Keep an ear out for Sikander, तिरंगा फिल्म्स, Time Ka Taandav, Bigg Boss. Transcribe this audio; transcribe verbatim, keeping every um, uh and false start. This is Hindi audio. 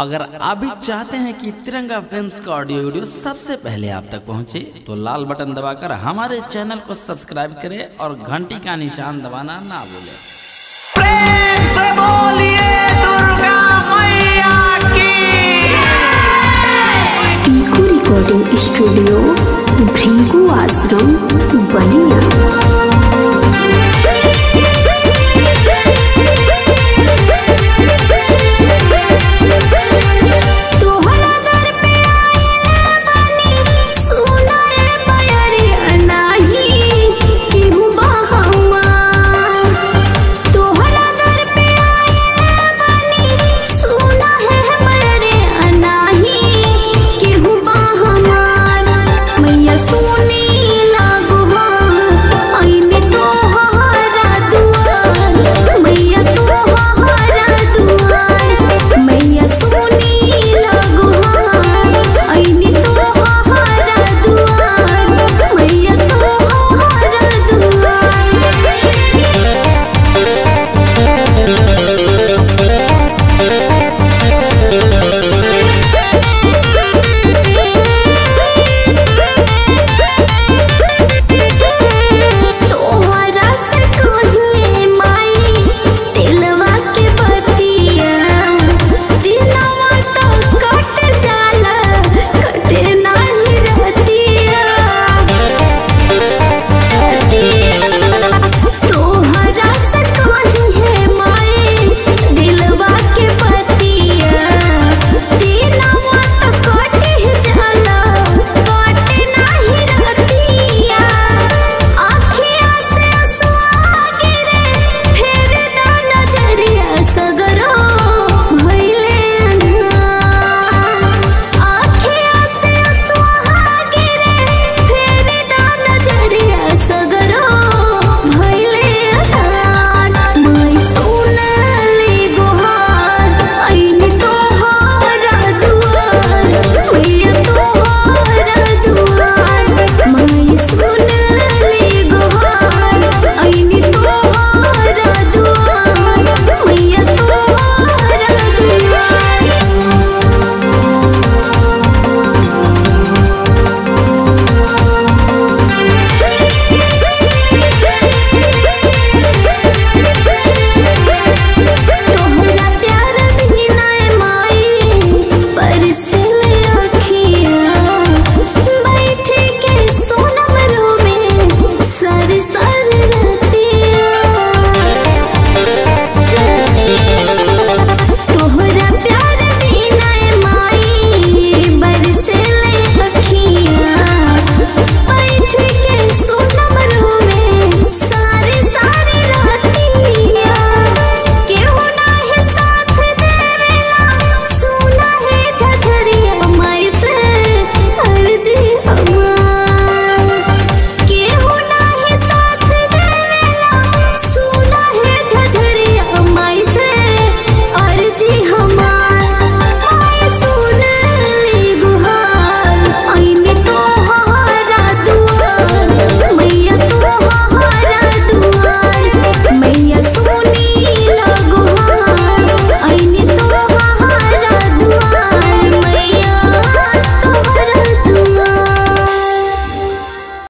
अगर आप भी चाहते हैं कि तिरंगा फिल्म्स का ऑडियो वीडियो सबसे पहले आप तक पहुंचे तो लाल बटन दबाकर हमारे चैनल को सब्सक्राइब करें और घंटी का निशान दबाना ना भूलें।